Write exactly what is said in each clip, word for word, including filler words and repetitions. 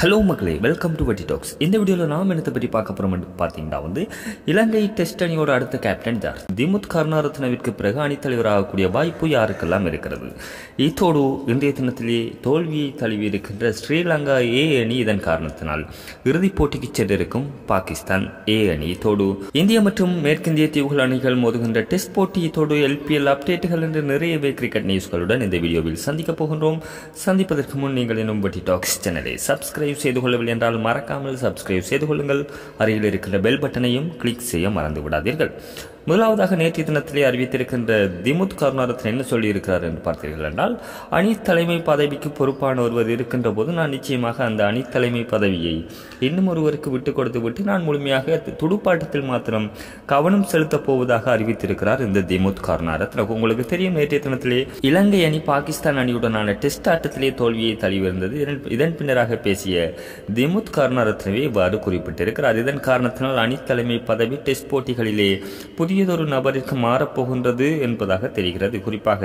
Hello மக்களே, welcome to VeddiTalks. இந்த வீடியோல நாம என்னத்தை பத்தி பார்க்க போறோம்னு பாத்தீங்கன்னா வந்து இலங்கை டெஸ்ட் அணியோட அடுத்த கேப்டன் யார்? திமுத் கருணாரத்னவிற்கு பிறகு அணி தலைவராக கூடிய வாய்ப்பு யாருக்கெல்லாம் இருக்கிறது? இதோடு இன்றைய தினத்திலே தோல்வியை தழுவி இருக்கின்ற ஸ்ரீலங்கா ஏ அணி இதன் காரணத்தினால் இறுதிப் போட்டிக்கு சென்றிருக்கும் பாகிஸ்தான் ஏ அணி, இதோடு இந்திய மற்றும் மேற்கிந்திய தீவுகள் அணிகள் மோதுகின்ற டெஸ்ட் போட்டி, இதோடு எல் பி எல் அப்டேட்டுகள் என்று நிறையவே கிரிக்கெட் நியூஸ்களுடன் இந்த வீடியோவில் சந்திக்கப் போகின்றோம். சந்திப்பதற்கு முன் நீங்கள் இன்னும் VeddiTalks சேனலை சப்ஸ்கிரைப் செய்து கொள்ளவில்லை என்றால் மறக்காமல் சப்ஸ்கிரைப் செய்து கொள்ளுங்கள். அருகில் இருக்கின்ற பெல் பட்டனையும் கிளிக் செய்ய மறந்து விடாதீர்கள். முதலாவதாக நேற்றைய தினத்திலே அறிவித்திருக்கின்ற திமுத் கருணாரத்ன என்ன சொல்லியிருக்கிறார் என்று பார்த்தீர்கள் என்றால், அணி தலைமை பதவிக்கு பொறுப்பான ஒருவர் இருக்கின்ற போது நான் நிச்சயமாக அந்த அணி தலைமை பதவியை இன்னும் ஒருவருக்கு விட்டு கொடுத்து விட்டு நான் முழுமையாக துடுப்பாட்டத்தில் மாத்திரம் கவனம் செலுத்தப் போவதாக அறிவித்திருக்கிறார் இந்த திமுத் கருணாரத்ன. உங்களுக்கு தெரியும், நேற்றைய தினத்திலே இலங்கை அணி பாகிஸ்தான் அணியுடனான டெஸ்ட் ஆட்டத்திலே தோல்வியை தழுவியிருந்தது. இதன் பின்னராக பேசிய திமுத் கருணாரத்னவே இவ்வாறு குறிப்பிட்டிருக்கிறார், இதன் காரணத்தினால் அணி தலைமை பதவி டெஸ்ட் போட்டிகளிலே புதிய ஒரு நபருக்கு மாறப்போகின்றது என்பதாக தெரிகிறது. குறிப்பாக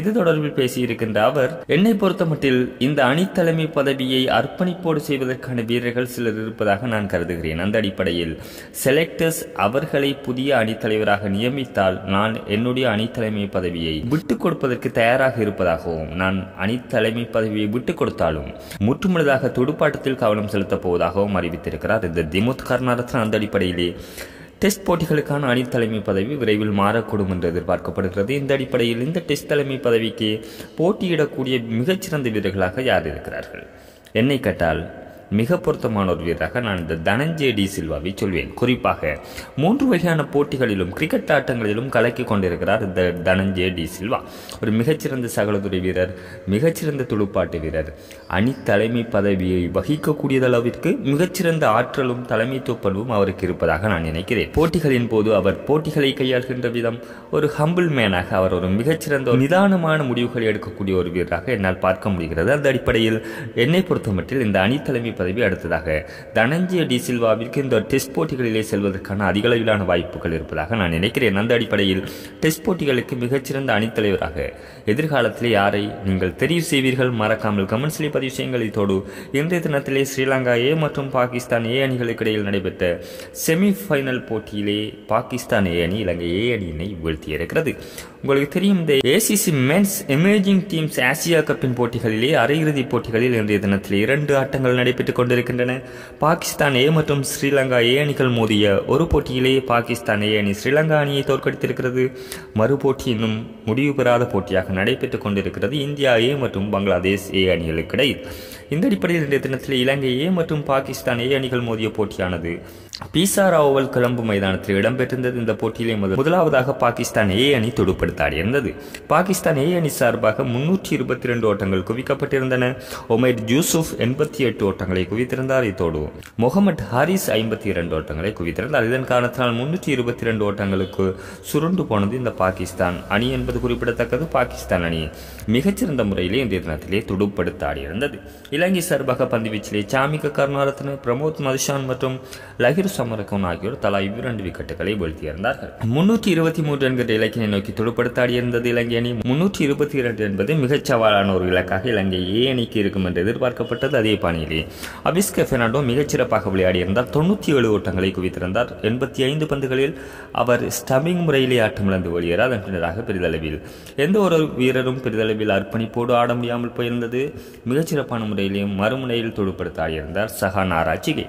இது தொடர்பில் பேசியிருக்கின்ற அவர், என்னை பொறுத்தமட்டில் இந்த அணி தலைமை பதவியை அர்ப்பணிப்போடு செய்வதற்கான வீரர்கள் சிலர் இருப்பதாக நான் கருதுகிறேன். அந்த அடிப்படையில் செலக்டர்ஸ் அவர்களை புதிய அணித்தலைவராக நியமித்தால் நான் என்னுடைய அணி தலைமை பதவியை விட்டுக் கொடுப்பதற்கு தயாராக இருப்பதாகவும், நான் அணி தலைமை பதவியை விட்டுக் கொடுத்தாலும் முற்றுமுழுதாக துடுப்பாட்டத்தில் கவனம் செலுத்தப் போவதாகவும் அறிவித்திருக்கிறார் இந்த திமுத் கருணாரத்ன. அந்த அடிப்படையிலே டெஸ்ட் போட்டிகளுக்கான அணி தலைமை பதவி விரைவில் மாறக்கூடும் என்று எதிர்பார்க்கப்படுகிறது. இந்த அடிப்படையில் இந்த டெஸ்ட் தலைமை பதவிக்கு போட்டியிடக்கூடிய மிகச்சிறந்த வீரர்களாக யார் இருக்கிறார்கள்? என்னை கேட்டால் மிக பொருத்தமான ஒரு வீரராக நான் இந்த தனஞ்சய டி சில்வாவை சொல்வேன். குறிப்பாக மூன்று வகையான போட்டிகளிலும் கிரிக்கெட் ஆட்டங்களிலும் கலக்கி கொண்டிருக்கிறார் இந்த தனஞ்சய டி சில்வா. ஒரு மிகச்சிறந்த சகலதுறை வீரர், மிகச்சிறந்த துடுப்பாட்டு வீரர், அணி தலைமை பதவியை வகிக்கக்கூடியதளவிற்கு மிகச்சிறந்த ஆற்றலும் தலைமைத்துவ பண்பும் அவருக்கு இருப்பதாக நான் நினைக்கிறேன். போட்டிகளின் போது அவர் போட்டிகளை கையாள்கின்ற விதம், ஒரு ஹம்பிள் மேனாக அவர் ஒரு மிகச்சிறந்த நிதானமான முடிவுகளை எடுக்கக்கூடிய ஒரு வீரராக என்னால் பார்க்க முடிகிறது. அந்த அடிப்படையில் என்னை பொறுத்தமட்டில் இந்த அணி தலைமை பதவி அடுத்ததாக தனஞ்சய டி சில்வாவிற்கு இந்த டெஸ்ட் போட்டிகளிலே செல்வதற்கான அதிக அளவிலான வாய்ப்புகள் இருப்பதாக நான் நினைக்கிறேன். அந்த அடிப்படையில் டெஸ்ட் போட்டிகளுக்கு மிகச்சிறந்த அணித்தலைவராக எதிர்காலத்திலே யாரை நீங்கள் தெரிவு செய்வீர்கள்? மறக்காமல் கமெண்ட்ஸில் பதிவு செய்யுங்கள். இதோடு இன்றைய தினத்திலே ஸ்ரீலங்கா ஏ மற்றும் பாகிஸ்தான் ஏ அணிகளுக்கு இடையில் நடைபெற்ற செமிஃபைனல் போட்டியிலே பாகிஸ்தான் ஏ அணி இலங்கை ஏ அணியினை வீழ்த்தியிருக்கிறது. உங்களுக்கு தெரியும், இந்த A C C men's emerging teams Asia கப்பின் போட்டிகளிலே அரையிறுதி போட்டிகளில் இன்றைய தினத்திலே இரண்டு ஆட்டங்கள் நடைபெற்று கொண்டிருக்கின்றன. பாகிஸ்தான் ஏ மற்றும் ஸ்ரீலங்கா ஏ அணிகள் மோதிய ஒரு போட்டியிலே பாகிஸ்தான் ஏ அணி ஸ்ரீலங்கா அணியை தோற்கடித்திருக்கிறது. மறுபோட்டி இன்னும் முடிவு பெறாத போட்டியாக நடைபெற்றுக் கொண்டிருக்கிறது இந்தியா ஏ மற்றும் பங்களாதேஷ் ஏ அணிகளுக்கிடையில். இந்த அடிப்படையில் இன்றைய தினத்தில் இலங்கை ஏ மற்றும் பாகிஸ்தான் ஏ அணிகள் மோதிய போட்டியானது பீசா ராவல் கிளம்பு மைதானத்தில் இடம்பெற்றிருந்தது. இந்த போட்டியிலே முதலாவதாக பாகிஸ்தான் ஏ அணி துடுப்படுத்தாடியிருந்தது. பாகிஸ்தான் ஏ அணி சார்பாக முன்னூற்றி இருபத்தி இரண்டு ஓட்டங்கள் குவிக்கப்பட்டிருந்தன. ஒமேர் யூசுப் எண்பத்தி எட்டு ஓட்டங்களை குவித்திருந்தார். இதோடு முகமது ஹாரிஸ் ஐம்பத்தி இரண்டு ஓட்டங்களை குவித்திருந்தார். இதன் காரணத்தினால் முன்னூற்றி இருபத்தி இரண்டு ஓட்டங்களுக்கு சுருண்டு போனது இந்த பாகிஸ்தான் அணி என்பது குறிப்பிடத்தக்கது. பாகிஸ்தான் அணி மிகச்சிறந்த முறையிலே இன்றைய தினத்திலே துடுப்படுத்தாடியிருந்தது. இலங்கை சார்பாக பந்துவீச்சிலே சாமிகா கருணாரத்ன, பிரமோத் மதுஷான் மற்றும் லஹிர் சமரகன் ஆகியோர் தலா இரண்டு விக்கெட்டுகளை வீழ்த்தியிருந்தார்கள். முன்னூற்றி இருபத்தி மூன்று என்கிற இலக்கினை நோக்கி துடுப்படுத்தாடியிருந்தது இலங்கை அணி. முன்னூற்றி இருபத்தி இரண்டு என்பது மிகச் சவாலான ஒரு இலக்காக இலங்கை ஏ அணிக்கு இருக்கும் என்று எதிர்பார்க்கப்பட்டது. அதே பாணியிலே அவிஸ்கா பெர்னாண்டோ மிகச்சிறப்பாக விளையாடியிருந்தார். தொண்ணூற்றி ஏழு ஓட்டங்களை குவித்திருந்தார். எண்பத்தி ஐந்து பந்துகளில் அவர் ஸ்டம்பிங் முறையிலே ஆட்டம் இழந்து வெளியேற அதன் பின்னராக பெரிதளவில் எந்த ஒரு வீரரும் பெரிதளவில் அர்ப்பணிப்போடு ஆட முடியாமல் போயிருந்தது. மிகச்சிறப்பான முறையிலே மறுமுனையில் துடுப்படுத்தாடியிருந்தார் சஹான் ஆராச்சிகே.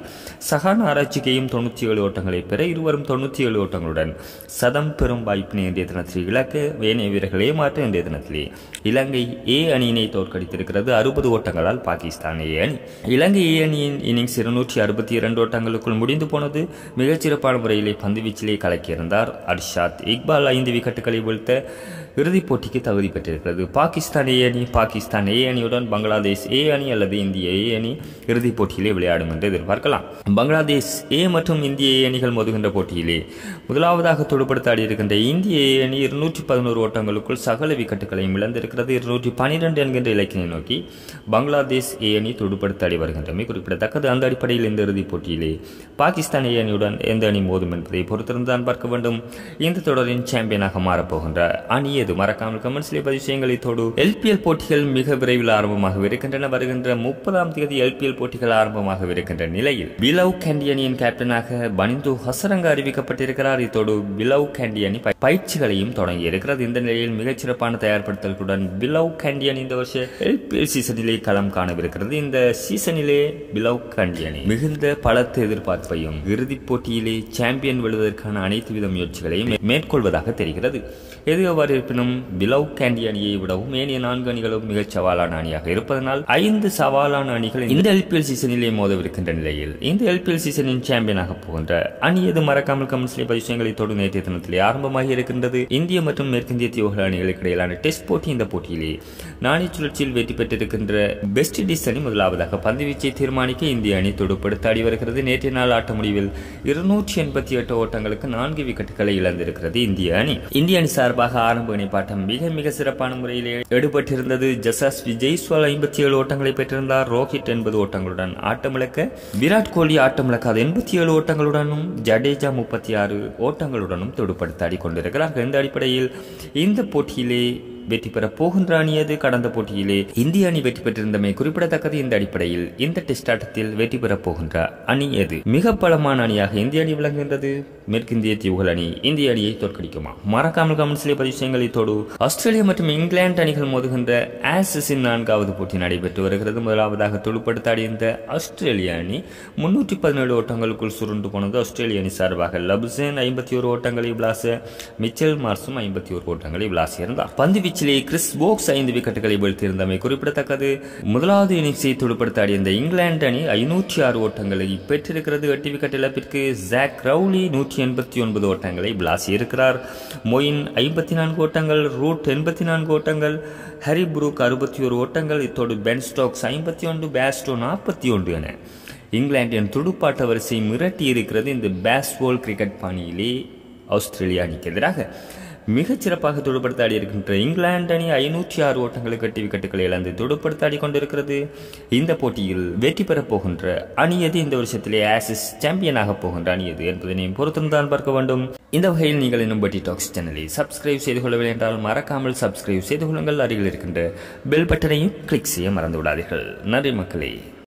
சஹான் ஆராச்சிகேயும் தொண்ணூற்றி ஏழு ஓட்டங்களை பெற இருவரும் தொண்ணூற்றி ஏழு ஓட்டங்களுடன் சதம் பெறும் வாய்ப்பினை இன்றைய தினத்தில் இலக்கு வேணிய வீரர்களே மாற்ற இன்றைய தினத்திலே இலங்கை ஏ அணியினை தோற்கடித்திருக்கிறது அறுபது ஓட்டங்களால் பாகிஸ்தான் ஏ அணி. இலங்கை ஏ அணியின் இன்னிங்ஸ் இருநூற்றி அறுபத்தி இரண்டு ஓட்டங்களுக்குள் முடிந்து போனது. மிகச்சிறப்பான முறையிலே பந்துவீச்சிலே கலக்கியிருந்தார் அர்ஷாத் இக்பால். ஐந்து விக்கெட்டுகளை வீழ்த்த இறுதிப் போட்டிக்கு தகுதி பெற்றிருக்கிறது பாகிஸ்தான் ஏ அணி. பாகிஸ்தான் ஏ அணியுடன் பங்களாதேஷ் ஏ அணி அல்லது இந்திய ஏ அணி இறுதிப் போட்டியிலே விளையாடும் என்று எதிர்பார்க்கலாம். பங்களாதேஷ் ஏ மற்றும் இந்திய ஏ அணிகள் மோதுகின்ற போட்டியிலே முதலாவதாக துடுப்படுத்தாடி இருக்கின்ற இந்திய ஏ அணி இருநூற்றி பதினோரு ஓட்டங்களுக்குள் சகல விக்கெட்டுகளையும் இழந்திருக்கிறது. இருநூற்றி பனிரெண்டு என்கின்ற இலக்கினை நோக்கி பங்களாதேஷ் ஏ அணி துடுப்படுத்தாடி வருகின்றமை குறிப்பிடத்தக்கது. அந்த அடிப்படையில் இந்த இறுதிப் போட்டியிலே பாகிஸ்தான் ஏ அணியுடன் எந்த அணி மோதும் என்பதை பொறுத்திருந்துதான் பார்க்க வேண்டும். இந்த தொடரின் சாம்பியனாக மாறப்போகின்ற அணி தொடங்கியது. மறக்காமல் கமெண்ட்ஸ்லேயே பதிவு செய்யுங்கள். இதோடு எல்பிஎல் போட்டிகள் மிக விரைவில் ஆரம்பமாக இருக்கின்றன. வருகின்ற முப்பதாம் தேதி எல்பிஎல் போட்டிகள் ஆரம்பமாக இருக்கின்ற நிலையில் பிலவ் கேண்டியனியின் கேப்டனாக பனிந்து ஹசரங்க அறிவிக்கப்பட்டிருக்கிறார். இதோடு பிலவ் கேண்டியனி பயிற்சிகளையும் தொடங்கியிருக்கிறது. இந்த நிலையில் மிகச்சிறப்பான தயார்படுத்தலுடன் பிலவ் கேண்டியன் இந்த வருஷ எல்பிஎல் சீசனிலே களம் காணவிருக்கிறது. இந்த சீசனிலே பிலவ் கேண்டியனி மிகுந்த பலத்தை எதிர்பார்ப்பையும் இறுதிப் போட்டியிலே சாம்பியன் வெல்வதற்கான அனைத்து வித முயற்சிகளையும் மேற்கொள்வதாக தெரிகிறது. எது எவ்வாறு இருப்பினும் பிலவ் கேண்டியனியை விடவும் ஏனைய நான்கு அணிகளும் மிகச் சவாலான அணியாக இருப்பதனால் ஐந்து சவாலான அணிகள் இந்த எல்பிஎல் சீசனிலே மோதவிருக்கின்ற நிலையில் இந்த எல்பிஎல் சீசனின் சாம்பியனாக போகின்ற அணி எது? மறக்காமல் கமெண்ட்ஸ்லேயே பதிவுகளை தொடர்ந்து நேற்றைய தினத்திலே ஆரம்பமாகி இருக்கின்றது. இந்திய மற்றும் மேற்கிந்திய தீவுகள் அணிகளுக்கு இடையிலான டெஸ்ட் போட்டி. இந்த போட்டியிலே நாணய சுழற்சியில் வெற்றி பெற்றிருக்கின்ற வெஸ்ட் இண்டீஸ் அணி முதலாவதாக பந்துவீச்சை தீர்மானிக்க இந்திய அணி தொடுப்படுத்தாடி வருகிறது. நேற்றைய நாள் ஆட்ட முடிவில் இருநூற்றி எண்பத்தி எட்டு ஓட்டங்களுக்கு நான்கு விக்கெட்டுகளை இழந்திருக்கிறது இந்திய அணி. இந்திய அணி சார்பாக ஆரம்ப இணைப்பாட்டம் மிக மிக சிறப்பான முறையிலே எடுபட்டிருந்தது. ஜசஸ் விஜய்ஸ்வால் ஐம்பத்தி ஏழு ஓட்டங்களை பெற்றிருந்தார். ரோஹித் எண்பது ஓட்டங்களுடன் ஆட்டமிழக்க விராட் கோலி ஆட்டமிழக்காத எண்பத்தி ஏழு ஓட்டங்களுடனும் ஜடேஜா முப்பத்தி ஆறு ஓட்டங்களுடனும் தொடுப்படுத்தாடி கொண்டிருக்கிறார். இந்த அடிப்படையில் இந்த போட்டியிலே வெற்றி பெற போகின்ற அணியது? கடந்த போட்டியிலே இந்திய அணி வெற்றி பெற்றிருந்தமை குறிப்பிடத்தக்கது. இந்த அடிப்படையில் இந்த டெஸ்ட் ஆட்டத்தில் வெற்றி பெற போகின்ற அணி எது? மிக பலமான அணியாக இந்திய அணி விளங்குகின்றது. மேற்கிந்திய தீவுகள் அணி இந்திய அணியை தோற்கடிக்குமா? மறக்காமல் கமெண்ட்ஸிலே பதிவு செய்யுங்கள். இதோடு ஆஸ்திரேலியா மற்றும் இங்கிலாந்து அணிகள் மோதுகின்ற ஆசிஸின் நான்காவது போட்டி நடைபெற்று வருகிறது. முதலாவதாக தொடுப்படுத்தாடி இந்த ஆஸ்திரேலிய அணி முன்னூற்றி பதினேழு ஓட்டங்களுக்குள் சுருண்டு போனது. ஆஸ்திரேலிய அணி சார்பாக லபுசேன் ஐம்பத்தி ஒரு ஓட்டங்களை விளாச மிச்சல் மார்ஸும் ஐம்பத்தி ஒரு ஓட்டங்களை விளாசி இருந்தார். பந்து கிறிஸ் போக்ஸ் ஐந்து விக்கெட்டுகளை வீழ்த்தியிருந்தமை குறிப்பிடத்தக்கது. முதலாவது இன்னிங்ஸை துடுப்படுத்தாடிய இந்த இங்கிலாந்து அணி ஐநூற்றி ஆறு ஓட்டங்களை பெற்றிருக்கிறது. எட்டு விக்கெட் இழப்பிற்கு ஜாக் ரவுலி நூற்றி எண்பத்தி ஒன்பது ஓட்டங்களை பிளாசி இருக்கிறார். மொயின் ஐம்பத்தி நான்கு ஓட்டங்கள், ரூட் எண்பத்தி நான்கு ஓட்டங்கள், ஹரி புரூக் அறுபத்தி ஒரு ஓட்டங்கள், இத்தோடு பென் ஸ்டோக்ஸ் ஐம்பத்தி ஒன்று, பேஸ்டோ நாற்பத்தி ஒன்று என இங்கிலாந்தின் துடுப்பாட்ட வரிசை மிரட்டி இருக்கிறது. இந்த பேஸ்பால் கிரிக்கெட் பாணியிலே ஆஸ்திரேலியா அணிக்கு எதிராக மிகச்சிறப்பாக தொடுப்படுத்தாடி இருக்கின்ற இங்கிலாந்து அணி ஐநூற்றி ஆறு ஓட்டங்களுக்கு எட்டு விக்கெட்டுகளை இழந்து தொடுப்படுத்தாடி கொண்டிருக்கிறது. இந்த போட்டியில் வெற்றி பெறப் போகின்ற அணியது? இந்த வருஷத்திலே ஆசிஸ் சாம்பியனாக போகின்ற அணியது என்பதனை பொறுத்திருந்தான் பார்க்க வேண்டும். இந்த வகையில் நீங்கள் இன்னும் VeddiTalks சேனலை சப்ஸ்கிரைப் செய்து கொள்ளவில்லை என்றால் மறக்காமல் சப்ஸ்கிரைப் செய்து கொள்ளுங்கள். அருகில் இருக்கின்ற பெல் பட்டனையும் கிளிக் செய்ய மறந்து விடாதீர்கள். நன்றி மக்களே.